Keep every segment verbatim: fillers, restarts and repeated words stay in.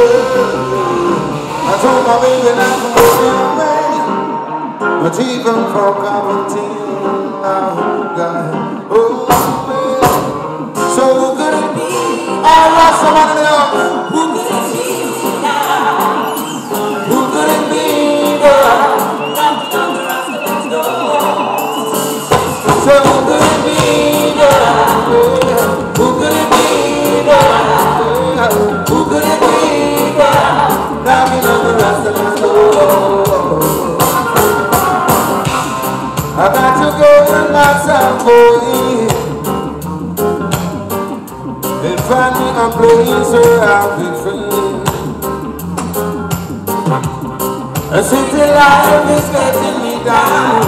I told my baby not to be but even for poverty, oh God, oh baby. So who could it be? I want somebody else. Who could it be now? Who could it be now? So who could it be now? Who could it be now? Who could it be? I got to go and myself for in front me I'm playing so I'll be free. A city life is getting me down,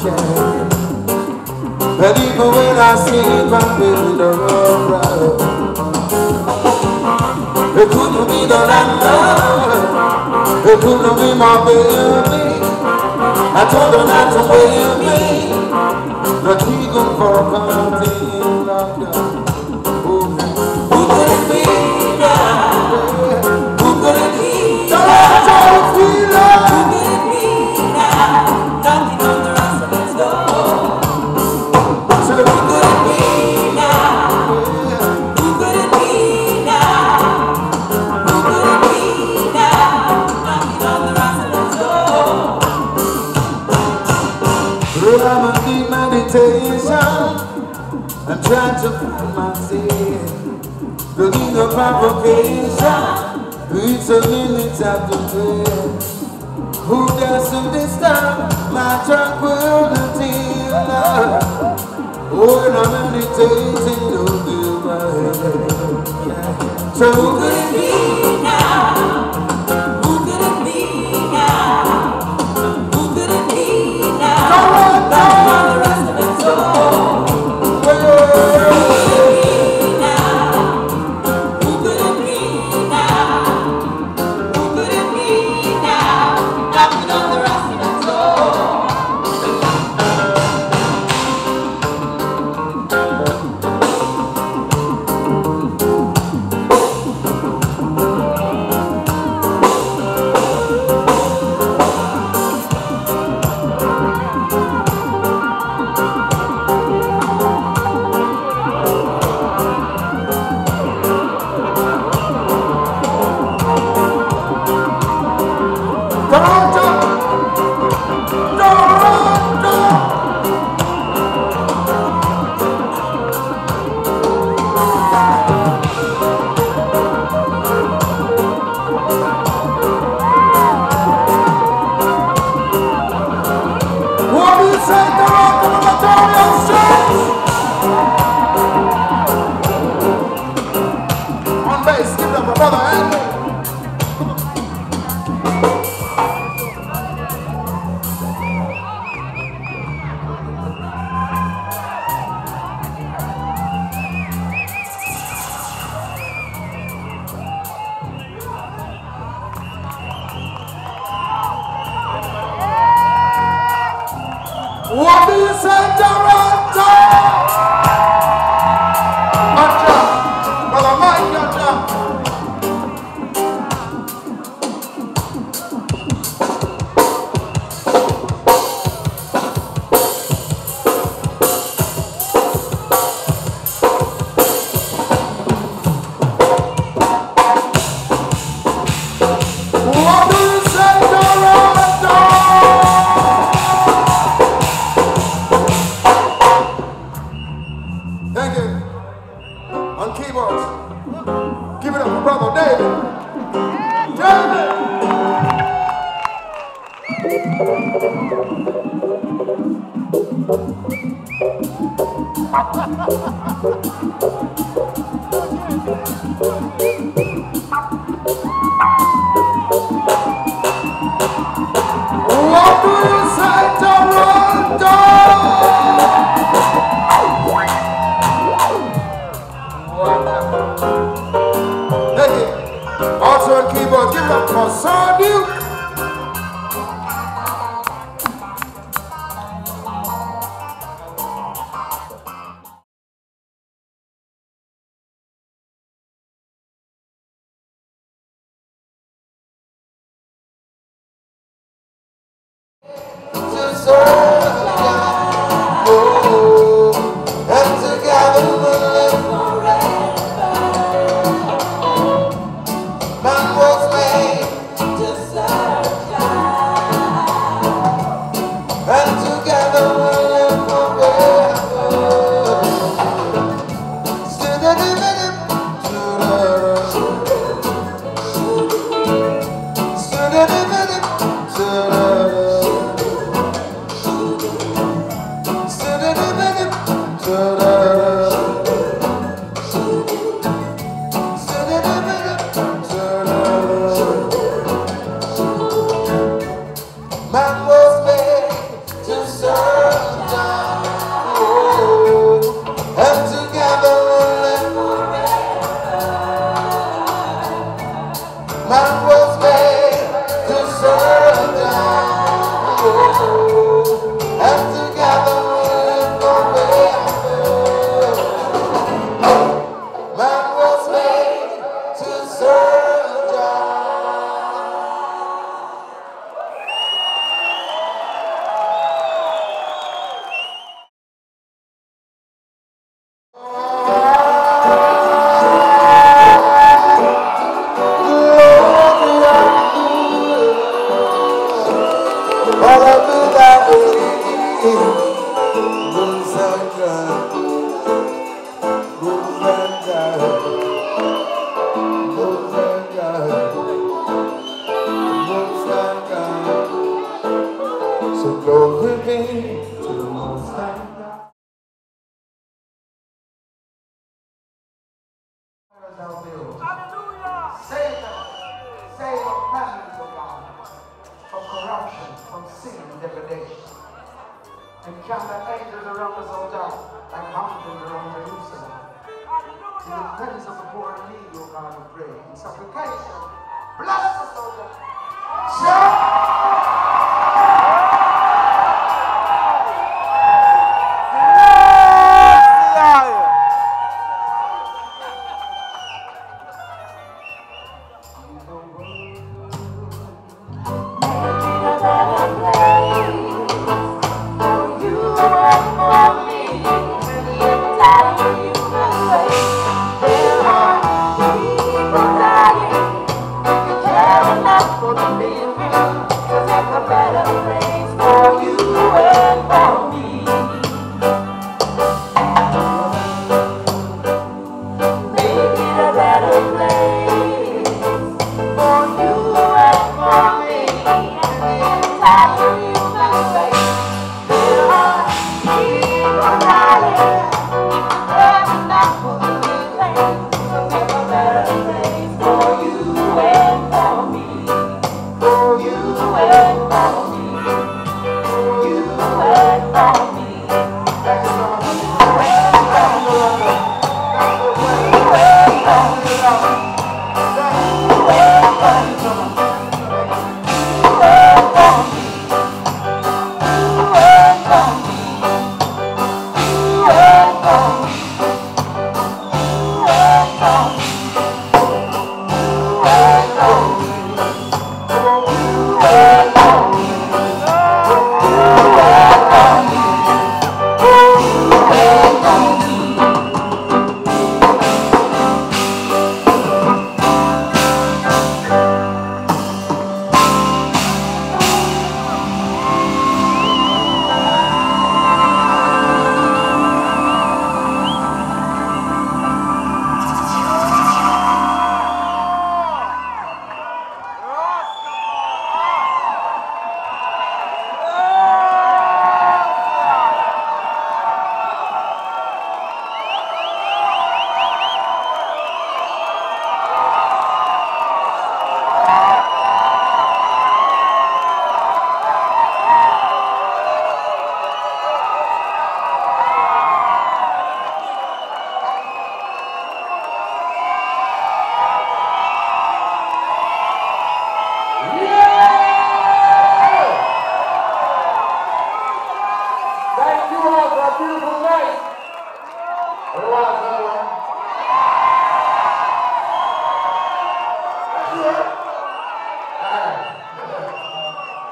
yeah. But even when I sleep I'm feeling the road. It couldn't be the land. It couldn't be my baby. I told her not to blame me, but she gon' for something like that. Who could it be now? Who could it be now? Who could it be now? Knocking on the rascal's door. So who could it be now? Who could it be now? Who could it be now? Knocking on the rascal's door. I'm a deep meditation and trying to find myself. The need of provocation, it's a limit of the world. Who does to disturb my tranquility? When I'm meditating, don't feel my head. So who could it be now? Who could it be now? Who could it be now?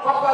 Papa,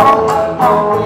oh, oh.